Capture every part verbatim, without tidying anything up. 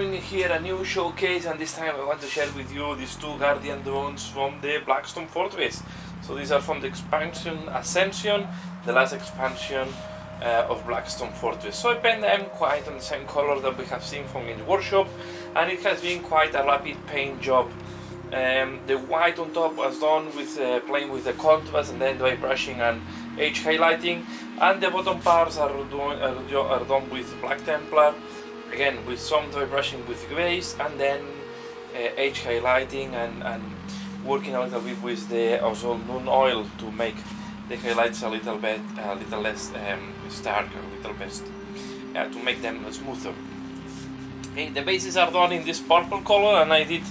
bringing here a new showcase, and this time I want to share with you these two Guardian drones from the Blackstone Fortress. So these are from the expansion Ascension, the last expansion uh, of Blackstone Fortress. So I paint them quite on the same color that we have seen from in the workshop, and it has been quite a rapid paint job. Um, the white on top was done with uh, playing with the contrast and then dry brushing and edge highlighting, and the bottom parts are, do are done with Black Templar, again with some dry brushing with grays and then uh, edge highlighting and, and working a little bit with the also noon oil to make the highlights a little bit, a little less um, stark, a little bit, uh, to make them smoother. Okay, the bases are done in this purple color, and I did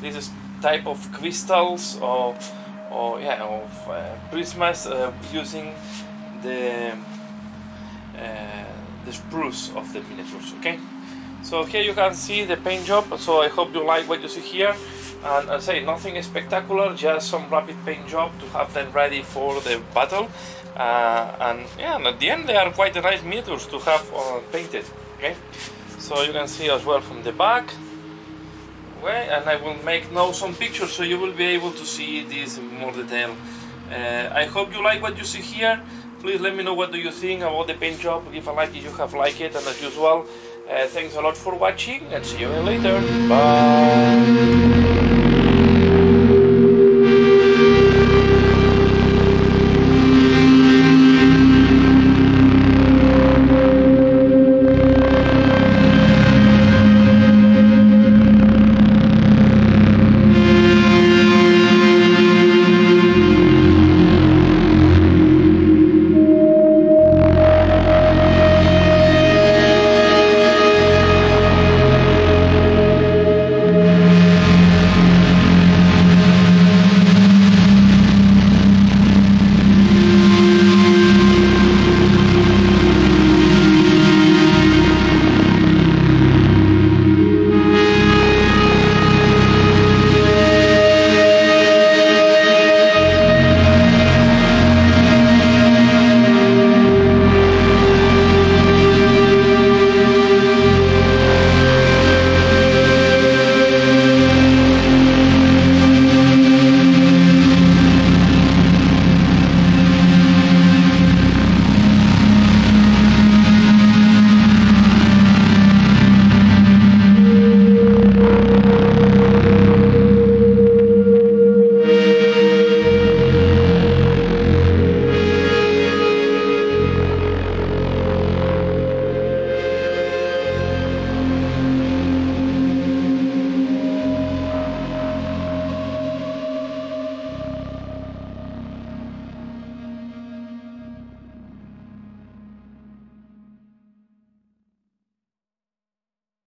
this type of crystals or, or yeah, of uh, prismas uh, using the uh, the spruce of the miniatures. Okay, so here you can see the paint job. So I hope you like what you see here. And I say nothing spectacular, just some rapid paint job to have them ready for the battle. Uh, and yeah, and at the end they are quite nice miniatures to have uh, painted. Okay, so you can see as well from the back. Okay, and I will make now some pictures so you will be able to see this in more detail. Uh, I hope you like what you see here. Please let me know what do you think about the paint job. Give a like if you have liked it, and as usual, uh, thanks a lot for watching, and see you later. Bye.